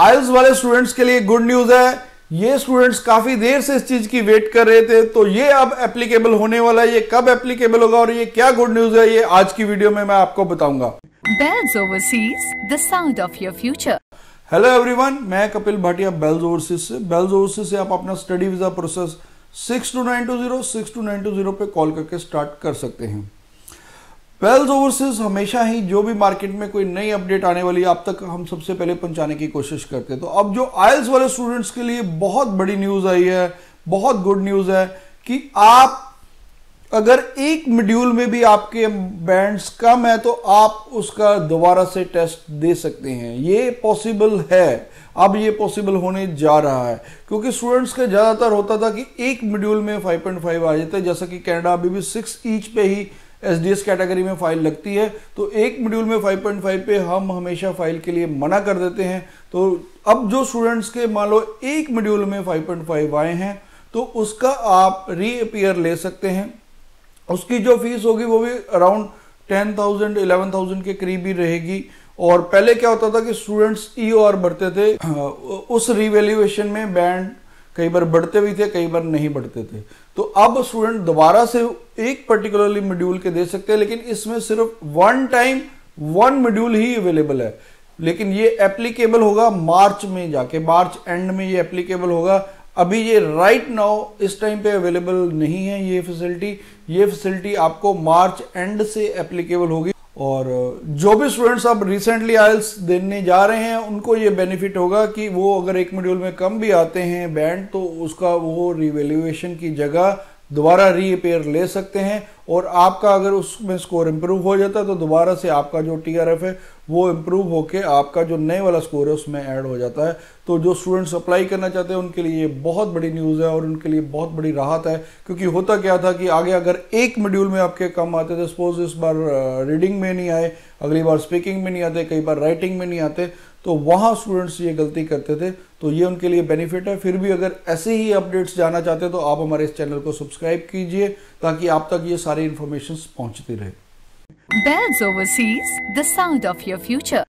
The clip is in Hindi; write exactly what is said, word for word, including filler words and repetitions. आइल्स वाले स्टूडेंट्स के लिए गुड न्यूज है, ये स्टूडेंट्स काफी देर से इस चीज की वेट कर रहे थे, तो ये अब एप्लीकेबल होने वाला है। ये कब एप्लीकेबल होगा और ये क्या गुड न्यूज है, ये आज की वीडियो में मैं आपको बताऊंगा। Bells Overseas, the sound of your future. Hello everyone, मैं कपिल भाटिया बेल्स ओवरसीज से। बेल्स ओवरसीज से आप अपना study visa process six two nine two zero six two nine two zero पे कॉल करके स्टार्ट कर सकते हैं। बेल्स ओवरसीज हमेशा ही जो भी मार्केट में कोई नई अपडेट आने वाली है आप तक हम सबसे पहले पहुंचाने की कोशिश करते हैं। तो अब जो आइल्स वाले स्टूडेंट्स के लिए बहुत बड़ी न्यूज आई है, बहुत गुड न्यूज है कि आप अगर एक मॉड्यूल में भी आपके बैंड्स कम है तो आप उसका दोबारा से टेस्ट दे सकते हैं। ये पॉसिबल है, अब ये पॉसिबल होने जा रहा है, क्योंकि स्टूडेंट्स का ज़्यादातर होता था कि एक मॉड्यूल में फाइव पॉइंट फाइव आ जाते हैं। जैसा कि कनाडा अभी भी सिक्स ईच पे ही एसडीएस कैटेगरी में फाइल लगती है, तो एक मॉड्यूल में फाइव पॉइंट फाइव पे हम हमेशा फाइल के लिए मना कर देते हैं। तो अब जो स्टूडेंट्स के मान लो एक मॉड्यूल में फाइव पॉइंट फाइव आए हैं तो उसका आप रीअपियर ले सकते हैं। उसकी जो फीस होगी वो भी around ten thousand eleven thousand के करीब ही रहेगी। और पहले क्या होता था कि स्टूडेंट्स ई ओ आर बढ़ते थे, उस रिवेल्यूएशन में बैंड कई बार बढ़ते भी थे, कई बार नहीं बढ़ते थे। तो अब स्टूडेंट दोबारा से एक पर्टिकुलरली मॉड्यूल के दे सकते हैं, लेकिन इसमें सिर्फ वन टाइम वन मॉड्यूल ही अवेलेबल है। लेकिन ये एप्लीकेबल होगा मार्च में जाके, मार्च एंड में ये एप्लीकेबल होगा। अभी ये राइट नाउ इस टाइम पे अवेलेबल नहीं है ये फैसिलिटी। ये फैसिलिटी आपको मार्च एंड से एप्लीकेबल होगी। और जो भी स्टूडेंट्स अब रिसेंटली आइल्स देने जा रहे हैं उनको ये बेनिफिट होगा कि वो अगर एक मॉड्यूल में कम भी आते हैं बैंड तो उसका वो रिवैल्यूएशन की जगह दोबारा रीअपेयर ले सकते हैं। और आपका अगर उसमें स्कोर इम्प्रूव हो जाता है तो दोबारा से आपका जो टी आर एफ है वो इम्प्रूव होकर आपका जो नए वाला स्कोर है उसमें ऐड हो जाता है। तो जो स्टूडेंट्स अप्लाई करना चाहते हैं उनके लिए बहुत बड़ी न्यूज़ है और उनके लिए बहुत बड़ी राहत है। क्योंकि होता क्या था कि आगे अगर एक मॉड्यूल में आपके कम आते थे, सपोज इस बार रीडिंग में नहीं आए, अगली बार स्पीकिंग में नहीं आते, कई बार राइटिंग में नहीं आते, तो वहाँ स्टूडेंट्स ये गलती करते थे। तो ये उनके लिए बेनिफिट है। फिर भी अगर ऐसे ही अपडेट्स जानना चाहते हैं तो आप हमारे इस चैनल को सब्सक्राइब कीजिए ताकि आप तक ये सारी इन्फॉर्मेशन पहुँचती रहे। Bells Overseas, the sound of your future.